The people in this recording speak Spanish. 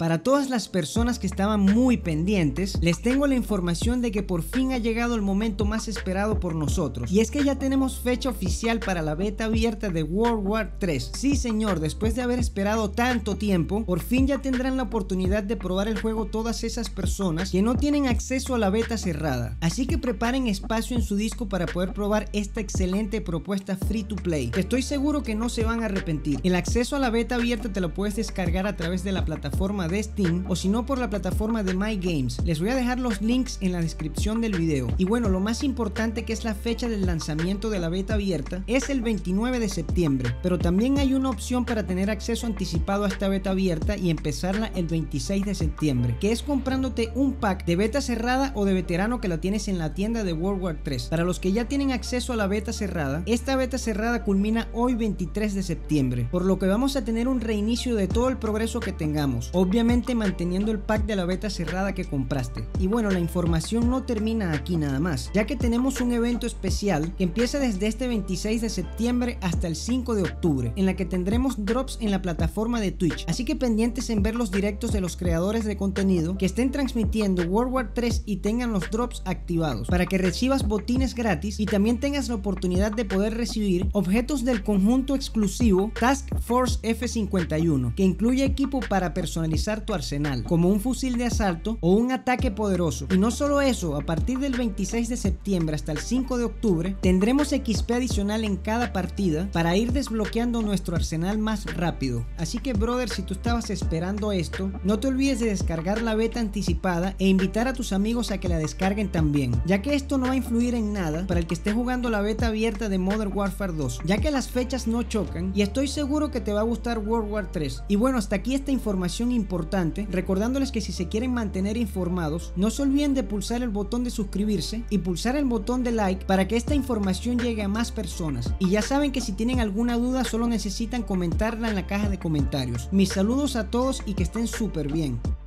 Para todas las personas que estaban muy pendientes, les tengo la información de que por fin ha llegado el momento más esperado por nosotros, y es que ya tenemos fecha oficial para la beta abierta de World War 3. Sí señor, después de haber esperado tanto tiempo, por fin ya tendrán la oportunidad de probar el juego todas esas personas que no tienen acceso a la beta cerrada. Así que preparen espacio en su disco para poder probar esta excelente propuesta free to play. Estoy seguro que no se van a arrepentir. El acceso a la beta abierta te lo puedes descargar a través de la plataforma de Steam, o si no, por la plataforma de My Games. Les voy a dejar los links en la descripción del video. Y bueno, lo más importante, que es la fecha del lanzamiento de la beta abierta, es el 29 de septiembre, pero también hay una opción para tener acceso anticipado a esta beta abierta y empezarla el 26 de septiembre, que es comprándote un pack de beta cerrada o de veterano que la tienes en la tienda de World War 3. Para los que ya tienen acceso a la beta cerrada, esta beta cerrada culmina hoy 23 de septiembre, por lo que vamos a tener un reinicio de todo el progreso que tengamos, obviamente manteniendo el pack de la beta cerrada que compraste. Y bueno, la información no termina aquí nada más, ya que tenemos un evento especial que empieza desde este 26 de septiembre hasta el 5 de octubre, en la que tendremos drops en la plataforma de Twitch, así que pendientes en ver los directos de los creadores de contenido que estén transmitiendo World War 3 y tengan los drops activados, para que recibas botines gratis y también tengas la oportunidad de poder recibir objetos del conjunto exclusivo Task Force F51, que incluye equipo para personalizar tu arsenal, como un fusil de asalto o un ataque poderoso. Y no solo eso, a partir del 26 de septiembre hasta el 5 de octubre, tendremos XP adicional en cada partida para ir desbloqueando nuestro arsenal más rápido. Así que brother, si tú estabas esperando esto, no te olvides de descargar la beta anticipada e invitar a tus amigos a que la descarguen también, ya que esto no va a influir en nada para el que esté jugando la beta abierta de Modern Warfare 2, ya que las fechas no chocan y estoy seguro que te va a gustar World War 3. Y bueno, hasta aquí esta información importante, recordándoles que si se quieren mantener informados, no se olviden de pulsar el botón de suscribirse y pulsar el botón de like para que esta información llegue a más personas. Y ya saben que si tienen alguna duda, solo necesitan comentarla en la caja de comentarios. Mis saludos a todos y que estén súper bien.